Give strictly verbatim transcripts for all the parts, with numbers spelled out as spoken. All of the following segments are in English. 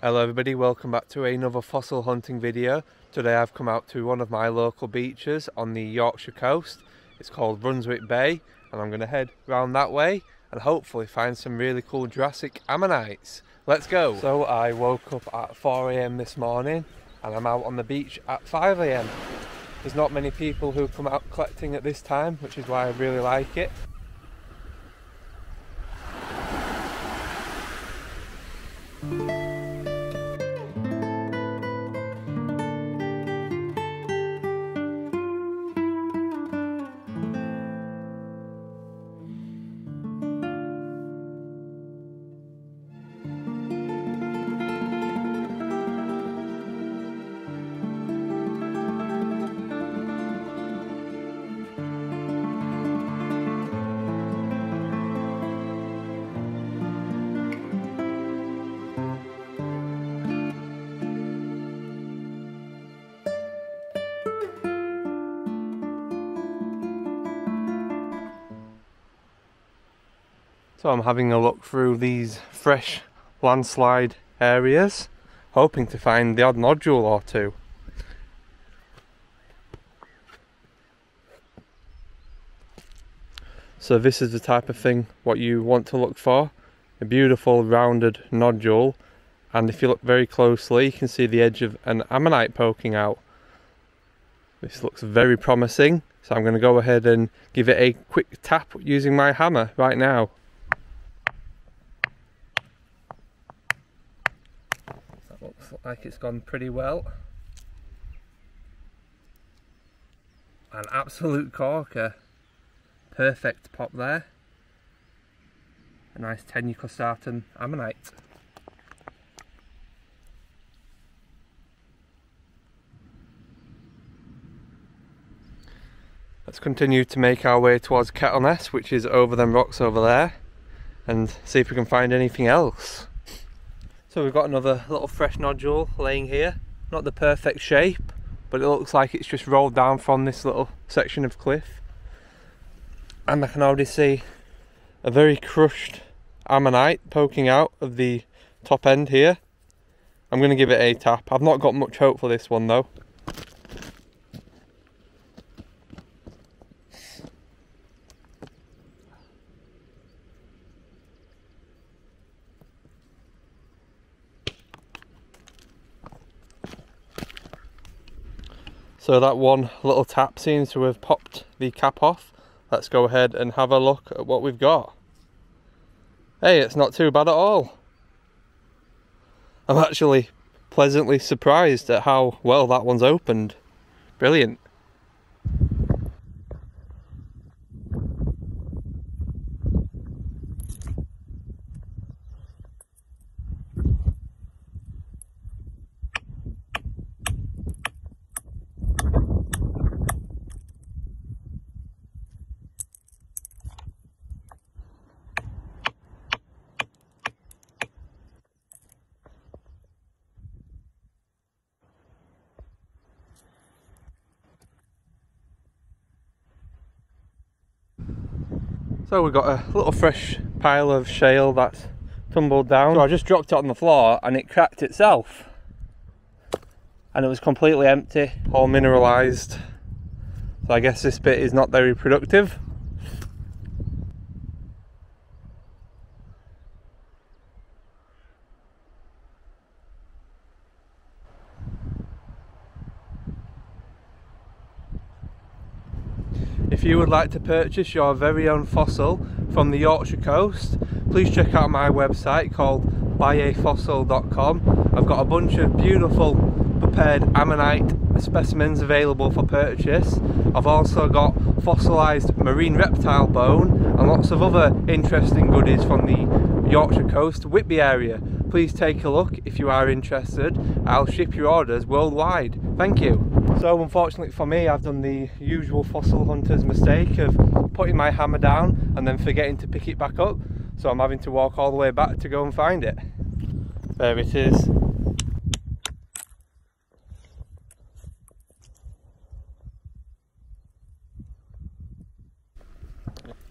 Hello everybody, welcome back to another fossil hunting video. Today I've come out to one of my local beaches on the Yorkshire coast. It's called Runswick Bay and I'm going to head round that way and hopefully find some really cool Jurassic ammonites. Let's go! So I woke up at four A M this morning and I'm out on the beach at five A M. There's not many people who come out collecting at this time, which is why I really like it. So I'm having a look through these fresh landslide areas, hoping to find the odd nodule or two. So this is the type of thing what you want to look for, a beautiful rounded nodule, and if you look very closely you can see the edge of an ammonite poking out. This looks very promising, so I'm going to go ahead and give it a quick tap using my hammer right now. Like it's gone pretty well. An absolute corker. Perfect pop there. A nice tenuicostatum ammonite. Let's continue to make our way towards Kettleness, which is over them rocks over there, and see if we can find anything else. So we've got another little fresh nodule laying here. Not the perfect shape, but it looks like it's just rolled down from this little section of cliff. And I can already see a very crushed ammonite poking out of the top end here. I'm going to give it a tap. I've not got much hope for this one though. So that one little tap seems to have popped the cap off. Let's go ahead and have a look at what we've got. Hey, it's not too bad at all. I'm actually pleasantly surprised at how well that one's opened. Brilliant. So we've got a little fresh pile of shale that's tumbled down. So I just dropped it on the floor and it cracked itself. And it was completely empty, all mineralised. So I guess this bit is not very productive. If you would like to purchase your very own fossil from the Yorkshire coast, please check out my website called buy a fossil dot com. I've got a bunch of beautiful prepared ammonite specimens available for purchase. I've also got fossilised marine reptile bone and lots of other interesting goodies from the Yorkshire coast Whitby area. Please take a look if you are interested. I'll ship your orders worldwide. Thank you. So unfortunately for me, I've done the usual fossil hunter's mistake of putting my hammer down and then forgetting to pick it back up. So I'm having to walk all the way back to go and find it. There it is.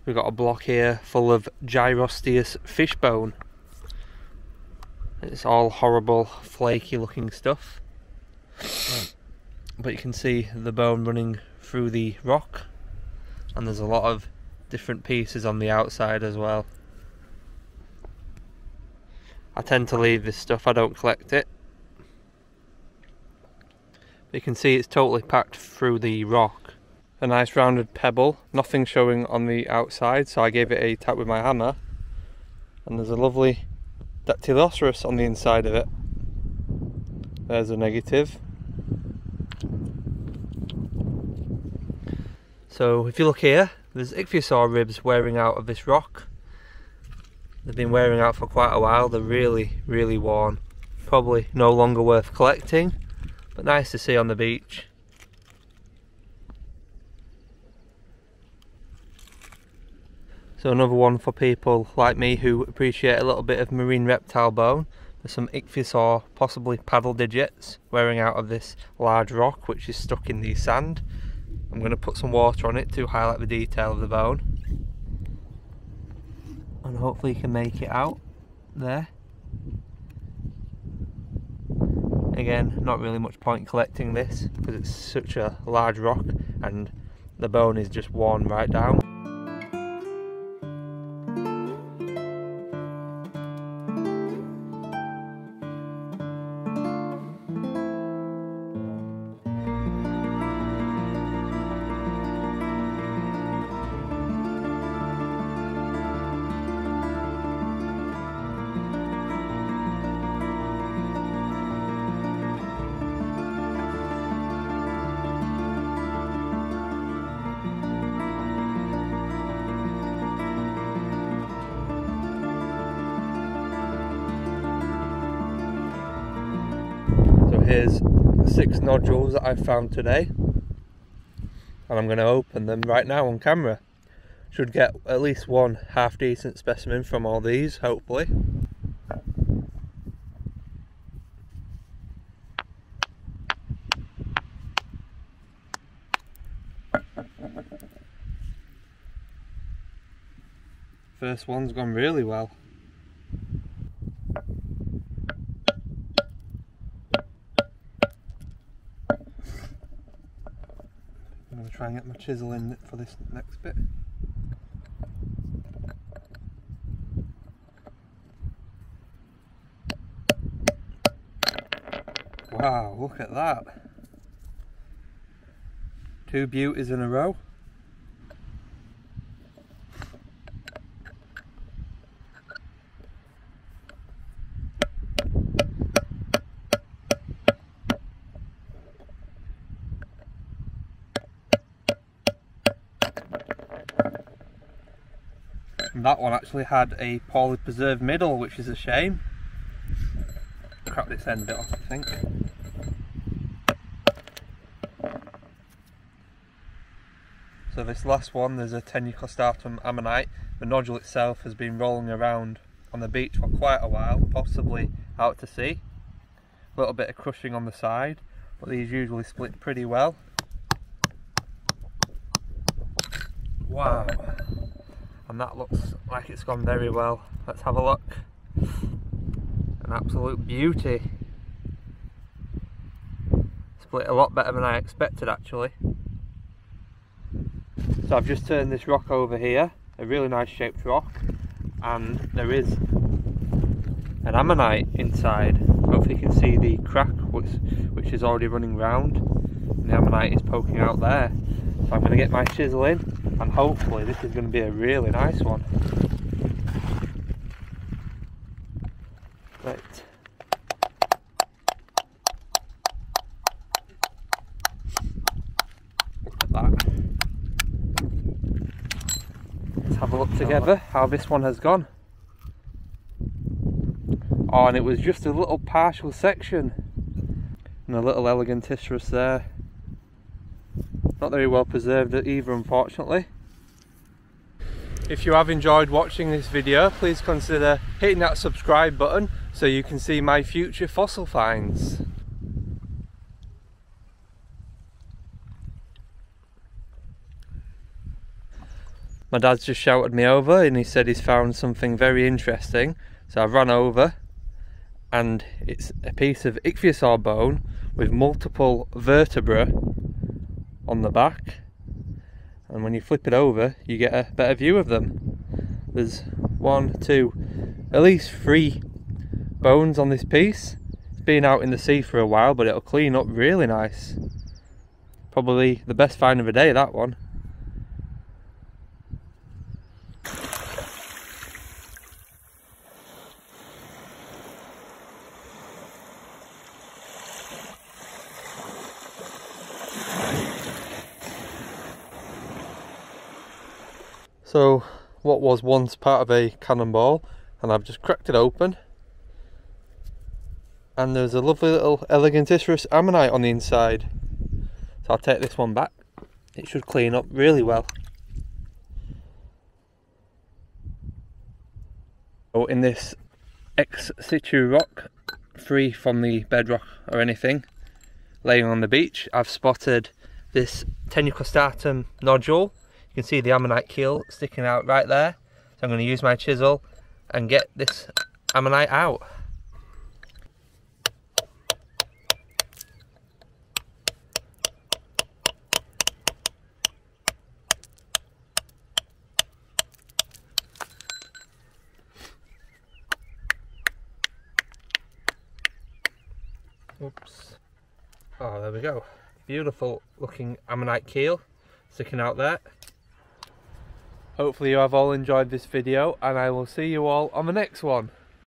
We've got a block here full of gyrosteous fish bone. It's all horrible, flaky looking stuff. But you can see the bone running through the rock, and there's a lot of different pieces on the outside as well. I tend to leave this stuff, I don't collect it. But you can see it's totally packed through the rock. A nice rounded pebble, nothing showing on the outside, so I gave it a tap with my hammer, and there's a lovely dactyloceras on the inside of it. There's a negative. So if you look here, there's ichthyosaur ribs wearing out of this rock. They've been wearing out for quite a while, they're really, really worn. Probably no longer worth collecting, but nice to see on the beach. So another one for people like me who appreciate a little bit of marine reptile bone. There's some ichthyosaur, possibly paddle digits, wearing out of this large rock which is stuck in the sand. I'm going to put some water on it to highlight the detail of the bone. And hopefully you can make it out there. Again, not really much point collecting this because it's such a large rock and the bone is just worn right down. Here's six nodules that I've found today, and I'm going to open them right now on camera. Should get at least one half decent specimen from all these, hopefully. First one's gone really well. I'm going to try and get my chisel in for this next bit. Wow, look at that. Two beauties in a row. And that one actually had a poorly preserved middle, which is a shame. Crap, this end bit off, I think. So this last one, there's a tenuicostatum ammonite. The nodule itself has been rolling around on the beach for quite a while, possibly out to sea. A little bit of crushing on the side, but these usually split pretty well. Wow. And that looks like it's gone very well. Let's have a look. An absolute beauty. Split a lot better than I expected, actually. So I've just turned this rock over here, a really nice shaped rock, and there is an ammonite inside. Hopefully you can see the crack which, which is already running round, and the ammonite is poking out there. So I'm going to get my chisel in, and hopefully this is going to be a really nice one. Right. Look at that. Let's have a look together how this one has gone. Oh, and it was just a little partial section. And a little elegantisterous there. Not very well preserved either, unfortunately. If you have enjoyed watching this video, please consider hitting that subscribe button so you can see my future fossil finds. My dad's just shouted me over and he said he's found something very interesting, so I've run over and it's a piece of ichthyosaur bone with multiple vertebrae on the back, and when you flip it over you get a better view of them. There's one, two, at least three bones on this piece. It's been out in the sea for a while, but it'll clean up really nice. Probably the best find of the day, that one. So what was once part of a cannonball, and I've just cracked it open, and there's a lovely little elegantisterous ammonite on the inside. So I'll take this one back. It should clean up really well. So in this ex situ rock, free from the bedrock or anything, laying on the beach, I've spotted this tenuicostatum nodule. You can see the ammonite keel sticking out right there, so I'm going to use my chisel and get this ammonite out. Oops. Oh, there we go. Beautiful looking ammonite keel sticking out there. Hopefully you have all enjoyed this video, and I will see you all on the next one.